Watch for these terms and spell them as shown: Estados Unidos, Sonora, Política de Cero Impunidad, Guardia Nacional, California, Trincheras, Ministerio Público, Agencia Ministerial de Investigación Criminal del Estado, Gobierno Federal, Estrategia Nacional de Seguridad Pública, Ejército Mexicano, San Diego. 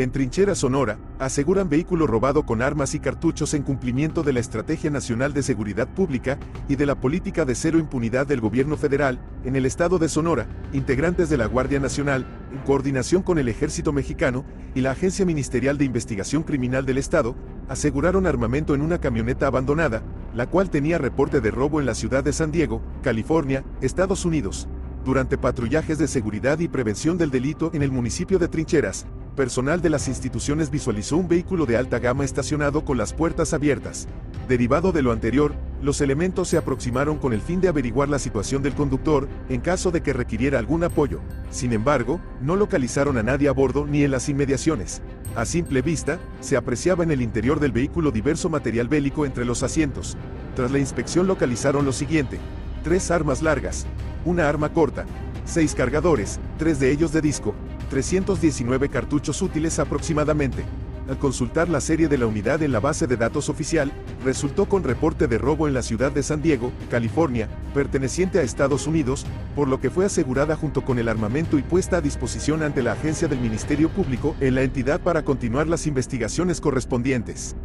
En Trincheras, Sonora, aseguran vehículo robado con armas y cartuchos en cumplimiento de la Estrategia Nacional de Seguridad Pública y de la Política de Cero Impunidad del Gobierno Federal. En el estado de Sonora, integrantes de la Guardia Nacional, en coordinación con el Ejército Mexicano y la Agencia Ministerial de Investigación Criminal del Estado, aseguraron armamento en una camioneta abandonada, la cual tenía reporte de robo en la ciudad de San Diego, California, Estados Unidos. Durante patrullajes de seguridad y prevención del delito en el municipio de Trincheras, personal de las instituciones visualizó un vehículo de alta gama estacionado con las puertas abiertas. Derivado de lo anterior, los elementos se aproximaron con el fin de averiguar la situación del conductor, en caso de que requiriera algún apoyo. Sin embargo, no localizaron a nadie a bordo ni en las inmediaciones. A simple vista, se apreciaba en el interior del vehículo diverso material bélico entre los asientos. Tras la inspección localizaron lo siguiente: 3 armas largas, 1 arma corta, 6 cargadores, 3 de ellos de disco, 319 cartuchos útiles aproximadamente. Al consultar la serie de la unidad en la base de datos oficial, resultó con reporte de robo en la ciudad de San Diego, California, perteneciente a Estados Unidos, por lo que fue asegurada junto con el armamento y puesta a disposición ante la agencia del Ministerio Público en la entidad para continuar las investigaciones correspondientes.